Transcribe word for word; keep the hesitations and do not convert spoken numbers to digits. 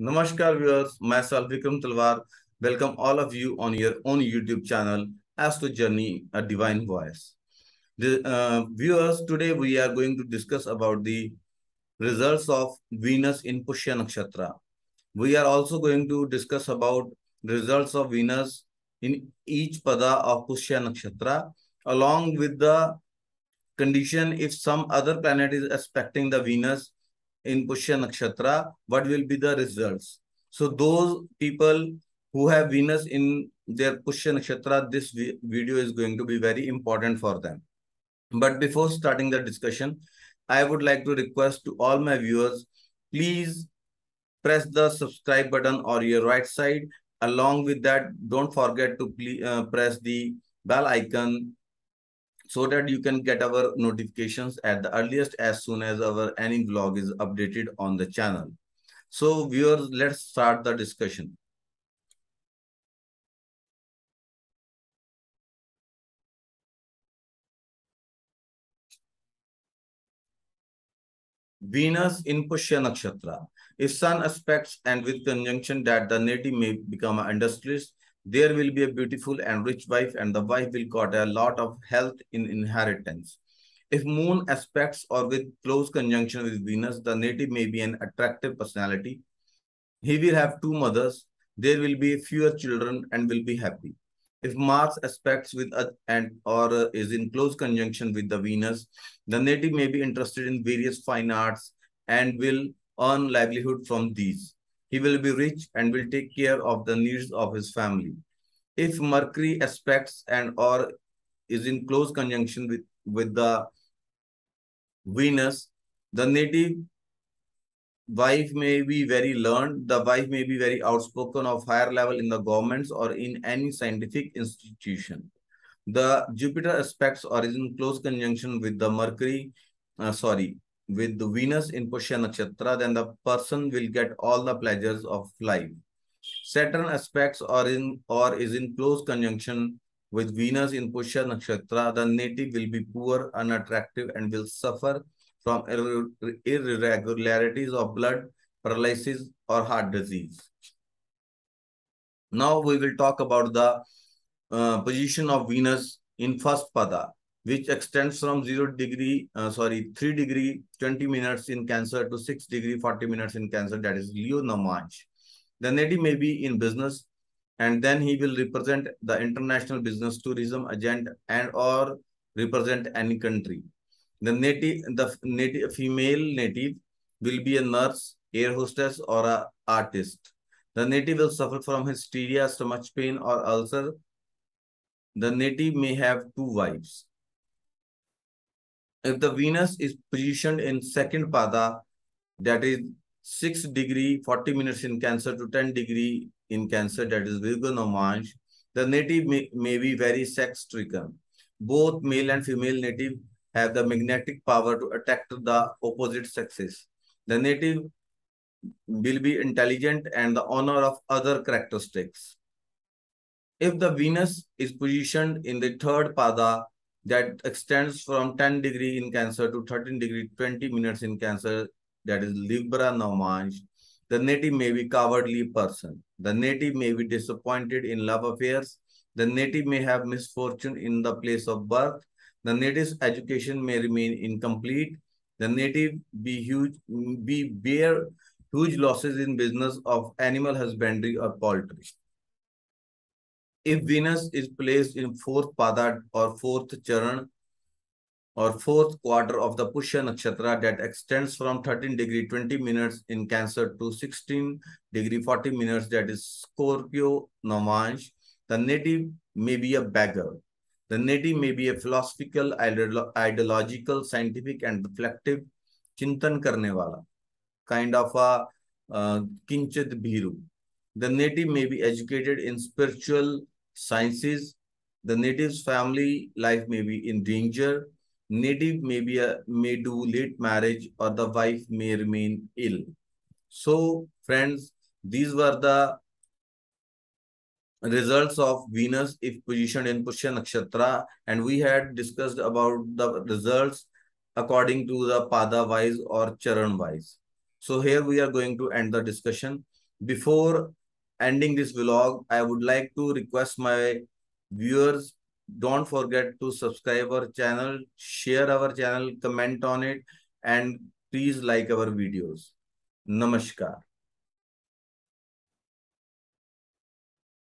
Namaskar viewers, myself Vikram Talwar. Welcome all of you on your own YouTube channel, Astro Journey a Divine Voice. The, uh, viewers, today we are going to discuss about the results of Venus in Pushya Nakshatra. We are also going to discuss about results of Venus in each Pada of Pushya Nakshatra, along with the condition if some other planet is aspecting the Venus in Pushya Nakshatra, what will be the results? So those people who have Venus in their Pushya Nakshatra, this video is going to be very important for them. But before starting the discussion, I would like to request to all my viewers, please press the subscribe button on your right side. Along with that, don't forget to please, uh, press the bell icon so that you can get our notifications at the earliest as soon as our any vlog is updated on the channel. So viewers, let's start the discussion. Venus in Pushya Nakshatra. If sun aspects and with conjunction that the native may become an industrialist, there will be a beautiful and rich wife, and the wife will got a lot of health in inheritance. If moon aspects or with close conjunction with Venus, the native may be an attractive personality. He will have two mothers. There will be fewer children and will be happy. If Mars aspects with a, and or uh, is in close conjunction with the Venus, the native may be interested in various fine arts and will earn livelihood from these. He will be rich and will take care of the needs of his family. If Mercury aspects and or is in close conjunction with, with the Venus, the native wife may be very learned. The wife may be very outspoken of higher level in the governments or in any scientific institution. The Jupiter aspects or is in close conjunction with the Mercury, uh, sorry, with the Venus in Pushya Nakshatra, then the person will get all the pleasures of life. Saturn aspects or in or is in close conjunction with Venus in Pushya Nakshatra, the native will be poor, unattractive, and will suffer from irregularities of blood, paralysis, or heart disease. Now we will talk about the uh, position of Venus in first Pada, which extends from zero degree, uh, sorry, three degree, twenty minutes in Cancer to six degree, forty minutes in Cancer, that is Leo Navamsha. The native may be in business, and then he will represent the international business tourism agenda and or represent any country. The native, the native, female native will be a nurse, air hostess, or an artist. The native will suffer from hysteria, stomach pain, or ulcer. The native may have two wives. If the Venus is positioned in second Pada, that is six degree, forty minutes in Cancer to ten degree in Cancer, that is Virgo Navamsha, the native may, may be very sex-stricken. Both male and female native have the magnetic power to attract the opposite sexes. The native will be intelligent and the honor of other characteristics. If the Venus is positioned in the third Pada, that extends from ten degree in Cancer to thirteen degree, twenty minutes in Cancer, that is Libra Navamsha, the native may be cowardly person. The native may be disappointed in love affairs. The native may have misfortune in the place of birth. The native's education may remain incomplete. The native be huge, be bear huge losses in business of animal husbandry or poultry. If Venus is placed in fourth Pada or fourth Charan or fourth quarter of the Pushya Nakshatra, that extends from thirteen degree, twenty minutes in Cancer to sixteen degree, forty minutes, that is Scorpio Navamsha, the native may be a beggar. The native may be a philosophical, ideological, scientific, and reflective, chintan karne wala, kind of a uh, kinchat bhiru. The native may be educated in spiritual sciences. The native's family life may be in danger. Native may be a, may do late marriage, or the wife may remain ill. So, friends, these were the results of Venus if positioned in Pushya Nakshatra, and we had discussed about the results according to the Pada wise or Charan wise. So here we are going to end the discussion. Before ending this vlog, I would like to request my viewers, don't forget to subscribe our channel, share our channel, comment on it, and please like our videos. Namaskar.